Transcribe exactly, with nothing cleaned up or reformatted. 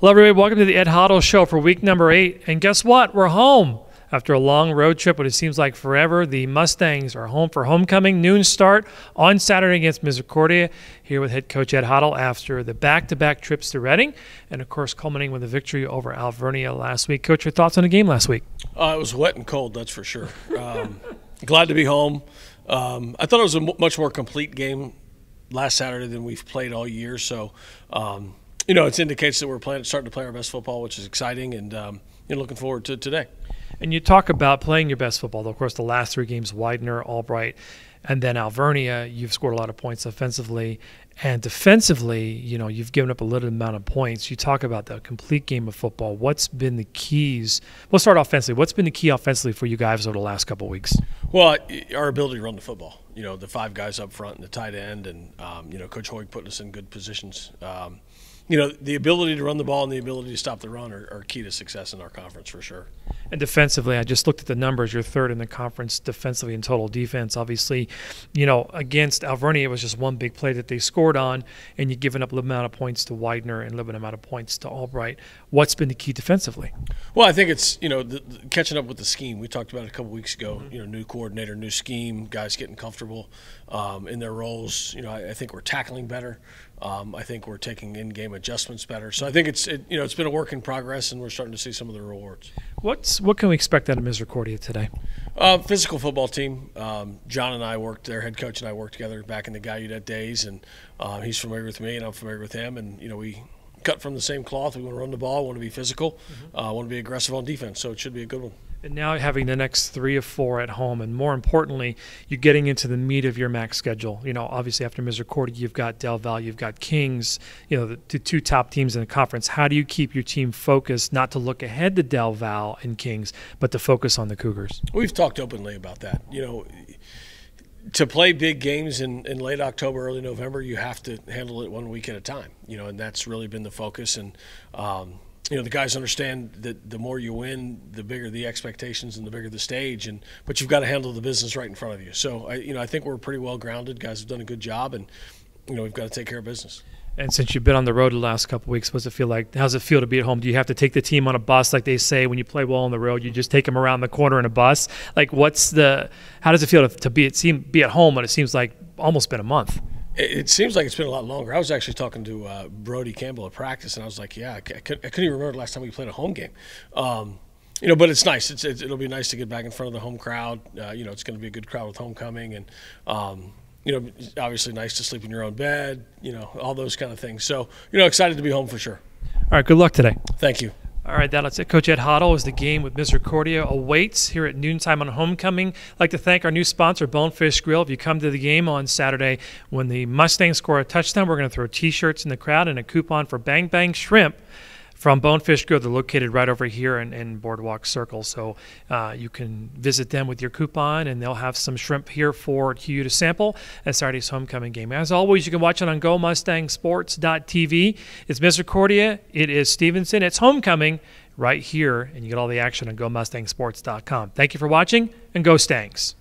Hello, everybody. Welcome to the Ed Hottle Show for week number eight. And guess what? We're home. After a long road trip, what it seems like forever, the Mustangs are home for homecoming. Noon start on Saturday against Misericordia. Here with head coach Ed Hottle after the back-to-back trips to Reading and, of course, culminating with a victory over Alvernia last week. Coach, your thoughts on the game last week? Uh, it was wet and cold, that's for sure. Um, glad to be home. Um, I thought it was a much more complete game last Saturday than we've played all year, so um, – you know, it indicates that we're playing, starting to play our best football, which is exciting, and um, you know, looking forward to today. And you talk about playing your best football. Though, of course, the last three games, Widener, Albright, and then Alvernia, you've scored a lot of points offensively. And defensively, you know, you've given up a little amount of points. You talk about the complete game of football. What's been the keys? We'll start offensively. What's been the key offensively for you guys over the last couple of weeks? Well, our ability to run the football. You know, the five guys up front and the tight end, and, um, you know, Coach Hoy putting us in good positions. Um You know, the ability to run the ball and the ability to stop the run are, are key to success in our conference for sure. And defensively, I just looked at the numbers. You're third in the conference defensively in total defense. Obviously, you know, against Alvernia, it was just one big play that they scored on, and you've given up a little amount of points to Widener and a little amount of points to Albright. What's been the key defensively? Well, I think it's, you know, the, the, catching up with the scheme. We talked about it a couple weeks ago, mm-hmm. You know, new coordinator, new scheme, guys getting comfortable um, in their roles. You know, I, I think we're tackling better. Um, I think we're taking in-game adjustments better. So I think it's it, you know it's been a work in progress, and we're starting to see some of the rewards. What's what can we expect out of Misericordia today? Uh, physical football team. Um, John and I worked their head coach and I worked together back in the Gallaudet days, and uh, he's familiar with me, and I'm familiar with him, and you know we cut from the same cloth. We want to run the ball, want to be physical, mm-hmm. uh, want to be aggressive on defense. So it should be a good one. And now having the next three or four at home, and more importantly, you're getting into the meat of your M A C schedule. You know, obviously after Misericordia, you've got DelVal, you've got Kings, you know, the, the two top teams in the conference. How do you keep your team focused, not to look ahead to DelVal and Kings, but to focus on the Cougars? We've talked openly about that. You know, to play big games in, in late October, early November, you have to handle it one week at a time. You know, and that's really been the focus. And, um, you know, the guys understand that the more you win, the bigger the expectations and the bigger the stage, and but you've got to handle the business right in front of you. So, I, you know, I think we're pretty well grounded. Guys have done a good job, and, you know, we've got to take care of business. And since you've been on the road the last couple of weeks, what's it feel like? How's it feel to be at home? Do you have to take the team on a bus, like they say, when you play well on the road, you just take them around the corner in a bus? Like, what's the – how does it feel to, to be, it seem, be at home when it seems like almost been a month? It seems like it's been a lot longer. I was actually talking to uh, Brody Campbell at practice, and I was like, yeah, I, could, I couldn't even remember the last time we played a home game. Um, you know, but it's nice. It's, it's, it'll be nice to get back in front of the home crowd. Uh, you know, it's going to be a good crowd with homecoming, and, um, you know, obviously nice to sleep in your own bed, you know, all those kind of things. So, you know, excited to be home for sure. All right, good luck today. Thank you. All right, that's it. Coach Ed Hottle is the game with Misericordia awaits here at noontime on homecoming. I'd like to thank our new sponsor, Bonefish Grill. If you come to the game on Saturday, when the Mustangs score a touchdown, we're going to throw T-shirts in the crowd and a coupon for Bang Bang Shrimp from Bonefish Grill. They're located right over here in, in Boardwalk Circle. So uh, you can visit them with your coupon, and they'll have some shrimp here for you to sample at Saturday's homecoming game. As always, you can watch it on Go Mustang Sports dot T V. It's Misericordia. It is Stevenson. It's homecoming right here, and you get all the action on Go Mustang Sports dot com. Thank you for watching, and Go Stangs.